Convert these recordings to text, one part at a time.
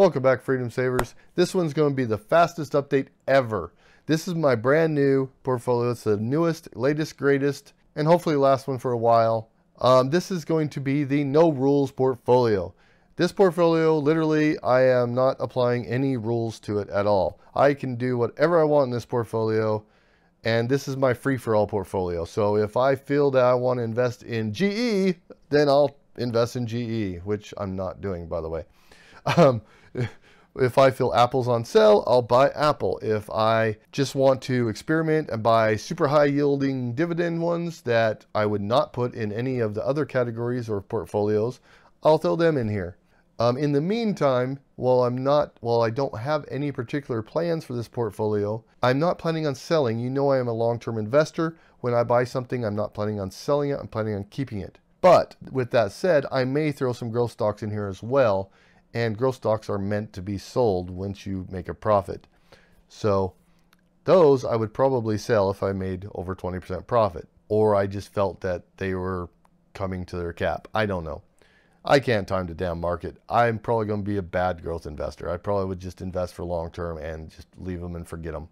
Welcome back, Freedom Savers. This one's going to be the fastest update ever. This is my brand new portfolio. It's the newest, latest, greatest, and hopefully last one for a while. This is going to be the no rules portfolio. This portfolio, literally, I am not applying any rules to it at all. I can do whatever I want in this portfolio, and this is my free-for-all portfolio. So if I feel that I want to invest in GE, then I'll invest in GE, which I'm not doing, by the way. If I feel Apple's on sale, I'll buy Apple. If I just want to experiment and buy super high yielding dividend ones that I would not put in any of the other categories or portfolios, I'll throw them in here. In the meantime, while I don't have any particular plans for this portfolio, I'm not planning on selling. You know, I am a long-term investor. When I buy something, I'm not planning on selling it. I'm planning on keeping it. But with that said, I may throw some growth stocks in here as well. And growth stocks are meant to be sold once you make a profit. So those I would probably sell if I made over 20% profit, or I just felt that they were coming to their cap. I don't know. I can't time the damn market. I'm probably going to be a bad growth investor. I probably would just invest for long term and just leave them and forget them.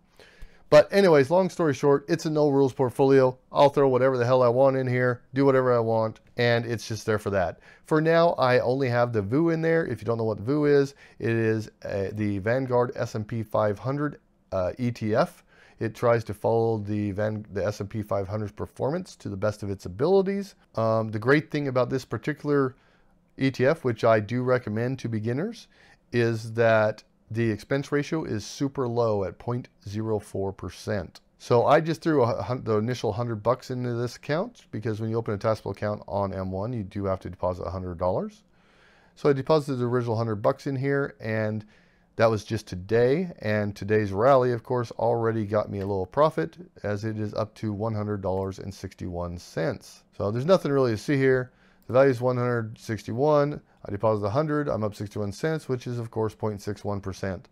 But anyways, long story short, it's a no rules portfolio. I'll throw whatever the hell I want in here, do whatever I want, and it's just there for that. For now, I only have the VOO in there. If you don't know what VOO is, it is the Vanguard S&P 500 ETF. It tries to follow the S&P 500's performance to the best of its abilities. The great thing about this particular ETF, which I do recommend to beginners, is that the expense ratio is super low at 0.04%. So I just threw the initial $100 into this account, because when you open a taxable account on M1, you do have to deposit $100. So I deposited the original $100 in here, and that was just today. And today's rally, of course, already got me a little profit, as it is up to $100.61. So there's nothing really to see here. The value is 161. I deposit 100. I'm up 61 cents, which is, of course, 0.61%.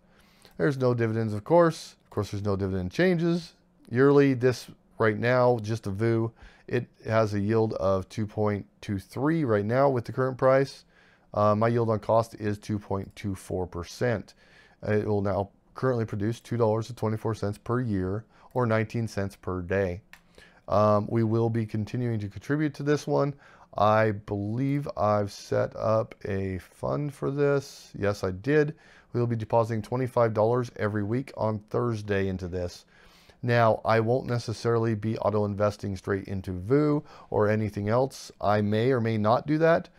There's no dividends, of course. Of course, there's no dividend changes. Yearly, this right now, just a VOO, it has a yield of 2.23 right now with the current price. My yield on cost is 2.24%. It will now currently produce $2.24 per year, or 19 cents per day. We will be continuing to contribute to this one. I believe I've set up a fund for this. Yes, I did. We'll be depositing $25 every week on Thursday into this. Now, I won't necessarily be auto investing straight into VOO or anything else. I may or may not do that.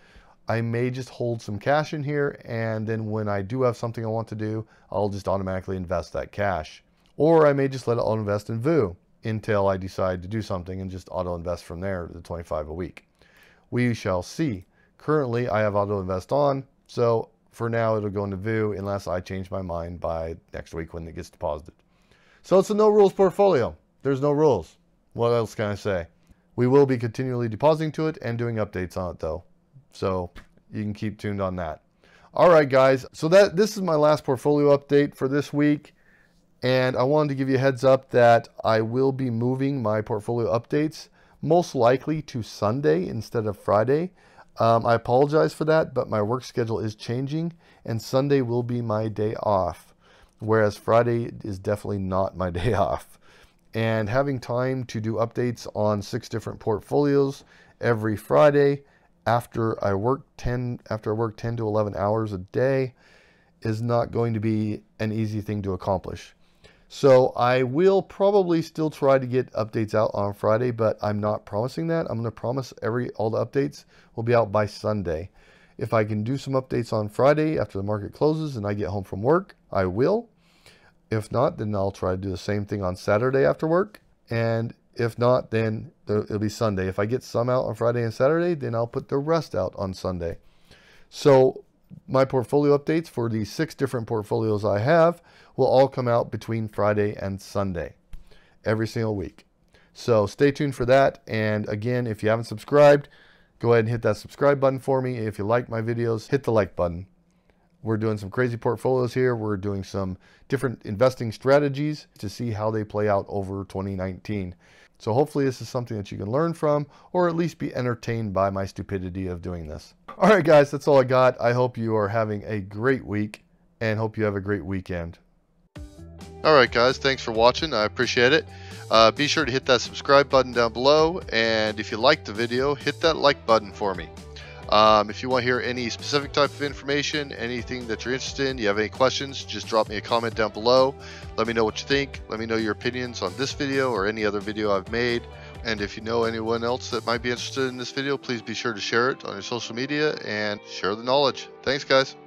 I may just hold some cash in here, and then when I do have something I want to do, I'll just automatically invest that cash. Or I may just let it auto invest in VOO until I decide to do something and just auto invest from there, the $25 a week. We shall see. Currently, I have auto invest on, so for now it'll go into VOO unless I change my mind by next week when it gets deposited. So it's a no rules portfolio. There's no rules. What else can I say? We will be continually depositing to it and doing updates on it, though, so you can keep tuned on that. All right, guys. So this is my last portfolio update for this week. And I wanted to give you a heads up that I will be moving my portfolio updates most likely to Sunday instead of Friday. I apologize for that, but my work schedule is changing, and Sunday will be my day off, whereas Friday is definitely not my day off. And having time to do updates on 6 different portfolios every Friday after I work 10 to 11 hours a day is not going to be an easy thing to accomplish. So I will probably still try to get updates out on Friday, but I'm not promising that. I'm going to promise all the updates will be out by Sunday. If I can do some updates on Friday after the market closes and I get home from work, I will. If not, then I'll try to do the same thing on Saturday after work. And if not, then it'll be Sunday. If I get some out on Friday and Saturday, then I'll put the rest out on Sunday. So my portfolio updates for the 6 different portfolios I have will all come out between Friday and Sunday every single week. So stay tuned for that. And again, if you haven't subscribed, go ahead and hit that subscribe button for me. If you like my videos, hit the like button. We're doing some crazy portfolios here. We're doing some different investing strategies to see how they play out over 2019. So hopefully this is something that you can learn from, or at least be entertained by my stupidity of doing this. All right, guys, that's all I got. I hope you are having a great week, and hope you have a great weekend. All right, guys, thanks for watching. I appreciate it. Be sure to hit that subscribe button down below, and if you liked the video, hit that like button for me. If you want to hear any specific type of information, anything that you're interested in, you have any questions, just drop me a comment down below. Let me know what you think. Let me know your opinions on this video or any other video I've made. And if you know anyone else that might be interested in this video, please be sure to share it on your social media and share the knowledge. Thanks, guys.